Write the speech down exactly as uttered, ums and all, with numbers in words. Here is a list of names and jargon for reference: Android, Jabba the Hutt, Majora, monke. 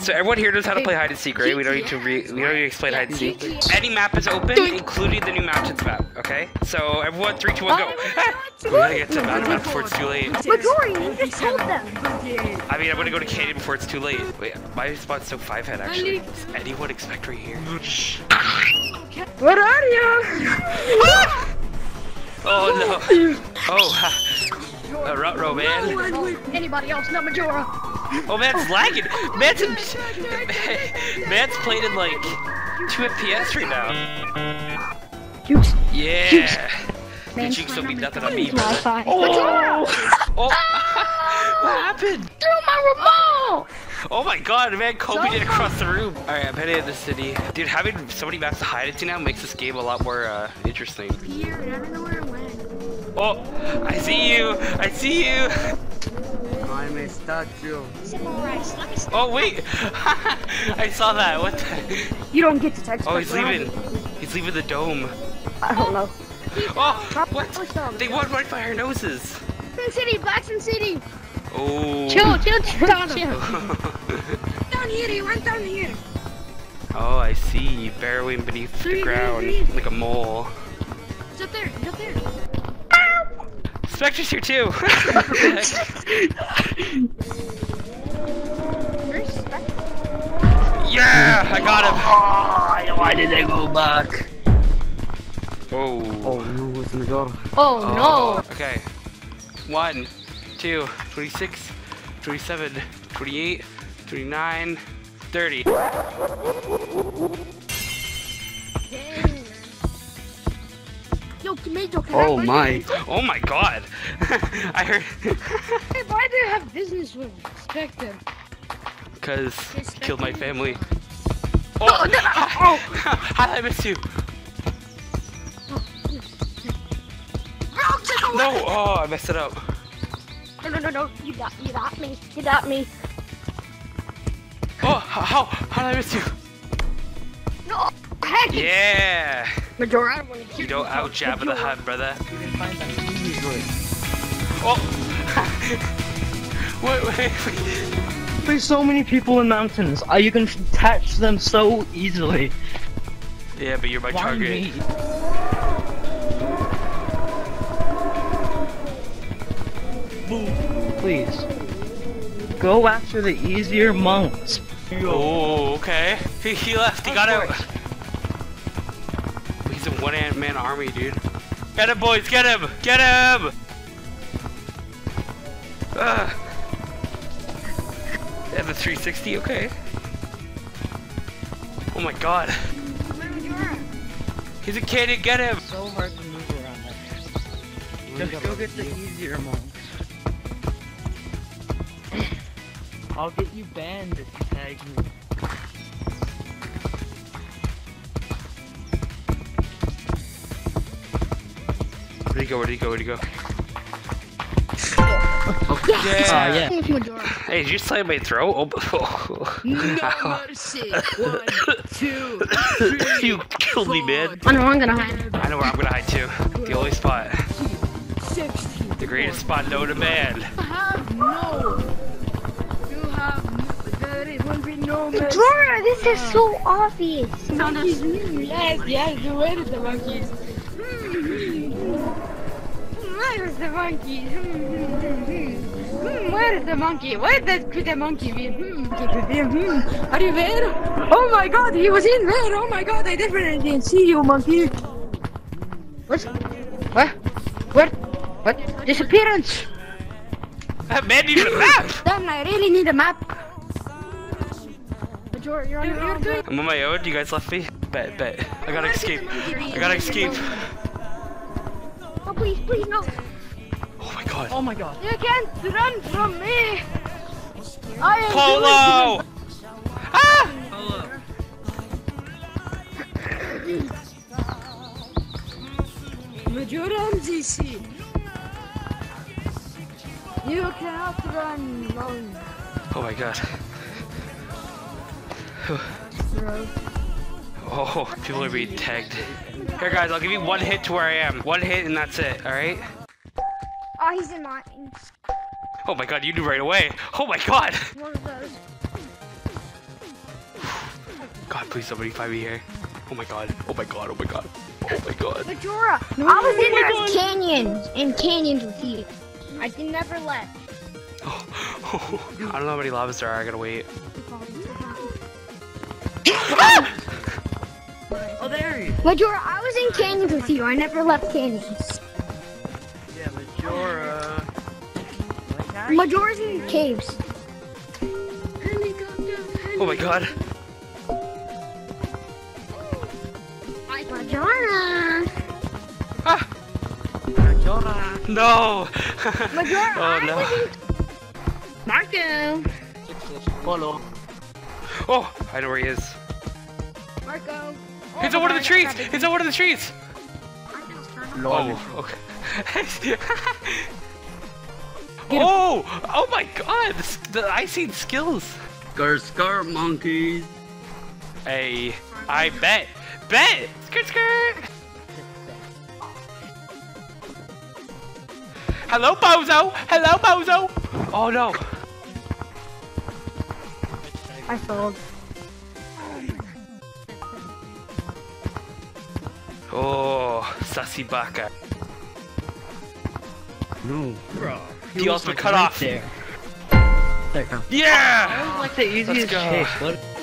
So everyone here knows how to play hide and seek, right? We don't need to re we don't need to explain hide and seek. Any map is open, including the new mountains map. Okay, so everyone, three, two, one, go. We gotta get to the mountain map before it's too late. Majora, you just told them. I mean, I'm gonna go to Kaden before it's too late. Wait, my spot's so five head actually. Does anyone expect right here? What are you? Oh no! Oh, uh, Rutro man. Anybody else? Not Majora. Oh, man's lagging. Man's in, man's playing in like two F P S right now. Jukes. Yeah. The Jukes will be nothing on me. But... Oh. Oh. What happened? Threw my remote. Oh my god, man, Kobe did across the room. Alright, I'm headed to the city. Dude, having so many maps to hide into now makes this game a lot more uh, interesting. Here, I don't know where I went. Oh, I see you. I see you. I'm a statue. Oh, wait. I saw that. What the? You don't get to text. Oh, he's leaving. He's leaving the dome. I don't know. Oh, what? They won right by our noses. Blackson City, Blackson City. Oh. Chill, chill, chill, chill. Down here, he went down here. Oh, I see. Burrowing beneath three, the ground three, three. Like a mole. It's up there, it's up there. Ow! Spectre's here too. Yeah, I got him. Oh, why did they go back? Oh. Oh no, it's in the door. Oh, oh no. Okay. One. twenty-six, twenty-seven, twenty-eight, twenty-nine, thirty. Dang. Yo, tomato, can oh I my! You? Oh my God! I heard. Hey, why do you have business with Spectre? Because he killed my family. Oh! Oh! No, no, oh. How did I miss you? No! Oh, I messed it up. No, no, no, no, you got, you got me, you got me. Oh, how, how did I miss you? No, heck! Yeah! Majora, I don't want to kill you. You don't out Jabba the Hutt, brother. You can find that easily. Oh! Wait, wait, wait. There's so many people in mountains. Uh, you can catch them so easily. Yeah, but you're my Why target. Me? Please go after the easier monks. Oh, okay. He, he left. He got out. He's a one-man army, dude. Get him, boys. Get him. Get him. Uh. They have a three sixty. Okay. Oh my God. He's a kid. And get him. So hard to move around. Just go, go get the easier monks. I'll get you banned if you tag me. Where'd he go? Where'd he go? Where'd he go? Oh, yeah. Uh, yeah. Hey, did you slam my throat? Oh. No mercy. One, two, three, you killed four, me, man. I know where I'm gonna hide. I know where I'm gonna hide too. The only spot. sixteen, the greatest spot known to man. I have no. Majora, this is so obvious. Monkeys, yes, yes, where is the monkeys? Where is the monkey? Where is the monkey? Where that could the monkey be? Are you there? Oh my God, he was in there! Oh my God, I definitely didn't see you, monkey. What? What? What? What? Disappearance? That man needs a map. Damn, I really need a map. You're on you're your own. I'm on my own. You guys left me. Bet, bet. I gotta escape. I gotta escape. Oh please, please no. Oh my God. Oh my God. You can't run from me. I am Polo. Ah! Polo. Majora M Z C. You cannot run alone. Oh my God. Oh, people are being tagged. Here guys, I'll give you one hit to where I am. One hit and that's it, alright? Oh, he's in mine. Oh my God, you knew right away. Oh my God! One of those. God, please somebody find me here. Oh my god. Oh my god. Oh my god. Oh my god. Majora, no, I was in there canyons and canyons with you. I can never let. Oh, oh, I don't know how many lavas there are. I gotta wait. Oh, there he is. Majora, I was in canyons with you. I never left canyons. Yeah, Majora. Majora's in caves. Oh my god. Majora! Ah! Majora! No! Majora! Oh no! Marco! Follow. Oh! I know where he is. Marco! Oh, it's over to the trees! It's over to the trees! Lord. Oh, okay. Oh! Oh my god! The, I seen skills! Skr skr monkeys! Hey, I bet! Bet! Skirt skirt! Hello, Bozo! Hello, Bozo! Oh no! I sold. Oh, sassy baka. No, bro. The ultimate cut off. There. There. Yeah! That was like the easiest chase.